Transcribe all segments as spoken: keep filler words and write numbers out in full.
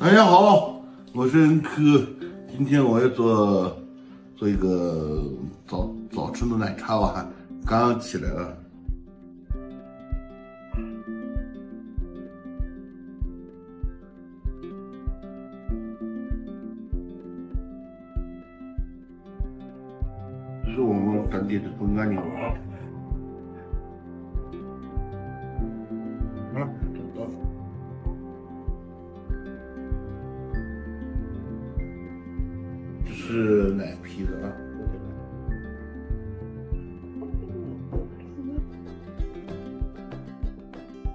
大家好，我是恩科，今天我要做做一个早早晨的奶茶吧，刚起来了。这是我们当地的风干牛蛙。啊，找到。 是奶皮的啊！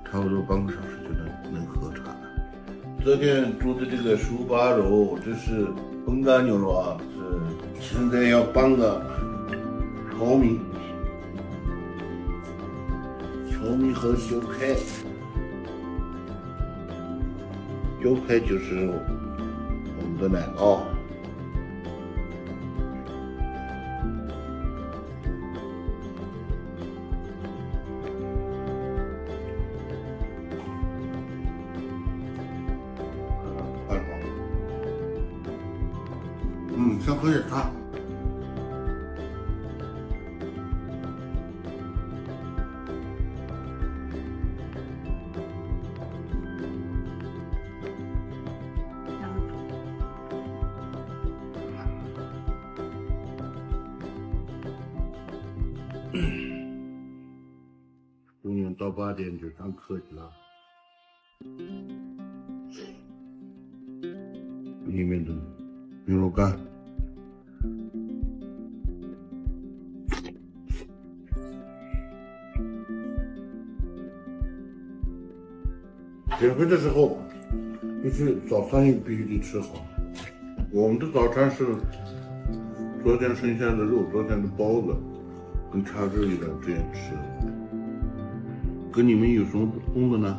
差不多半个小时就能能喝茶了。昨天煮的这个手把肉，这是风干牛肉啊，是现在要拌个炒米，炒米和小排，小排就是我们的奶酪。 嗯，先喝点茶。中午到八点就上课去了，里面的牛肉干。 减肥的时候，就是早餐也必须得吃好。我们的早餐是昨天剩下的肉，昨天的包子跟茶汁一点这样吃。跟你们有什么不同的呢？